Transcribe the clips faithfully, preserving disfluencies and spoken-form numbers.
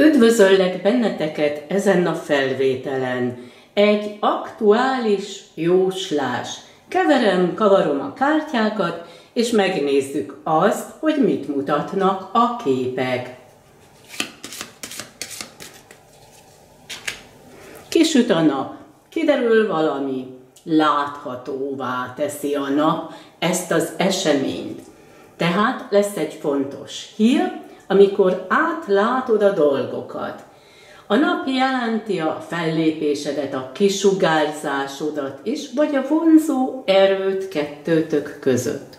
Üdvözöllek benneteket ezen a felvételen. Egy aktuális jóslás. Keverem, kavarom a kártyákat, és megnézzük azt, hogy mit mutatnak a képek. Kisüt a nap, kiderül valami, láthatóvá teszi a nap ezt az eseményt. Tehát lesz egy fontos hír, amikor átlátod a dolgokat. A nap jelenti a fellépésedet, a kisugárzásodat is, vagy a vonzó erőt kettőtök között.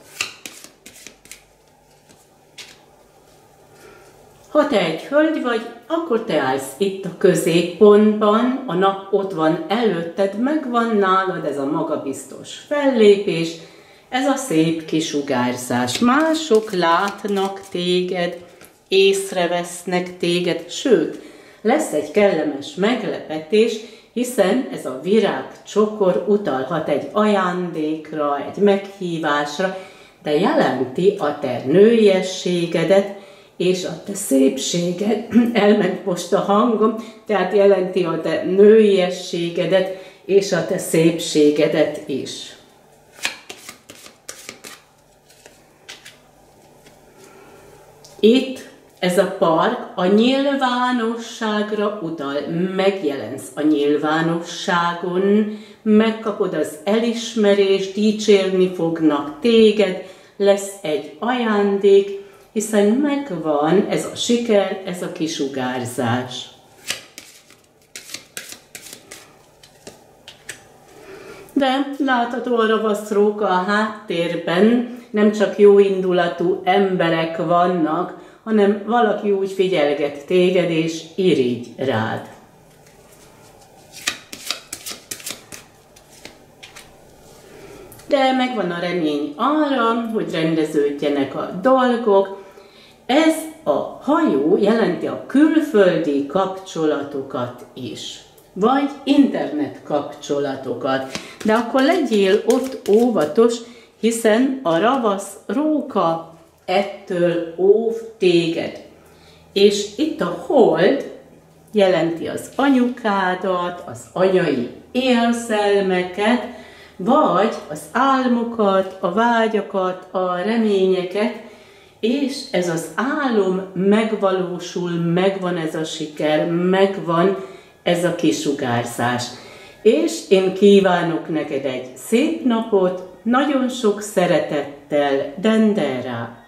Ha te egy hölgy vagy, akkor te állsz itt a középpontban, a nap ott van előtted, megvan nálad ez a magabiztos fellépés, ez a szép kisugárzás. Mások látnak téged, észrevesznek téged, sőt, lesz egy kellemes meglepetés, hiszen ez a virágcsokor utalhat egy ajándékra, egy meghívásra, de jelenti a te nőiességedet, és a te szépséged, elment most a hangom, tehát jelenti a te nőiességedet, és a te szépségedet is. Itt ez a park a nyilvánosságra utal, megjelensz a nyilvánosságon, megkapod az elismerést, dicsérni fognak téged, lesz egy ajándék, hiszen megvan ez a siker, ez a kisugárzás. De látható a ravaszróka a háttérben, nem csak jóindulatú emberek vannak, hanem valaki úgy figyelget téged és irigy rád. De megvan a remény arra, hogy rendeződjenek a dolgok. Ez a hajó jelenti a külföldi kapcsolatokat is, vagy internet kapcsolatokat. De akkor legyél ott óvatos, hiszen a ravasz róka ettől óv téged. És itt a hold jelenti az anyukádat, az anyai érzelmeket, vagy az álmokat, a vágyakat, a reményeket, és ez az álom megvalósul, megvan ez a siker, megvan ez a kisugárzás. És én kívánok neked egy szép napot, nagyon sok szeretettel, Dendera!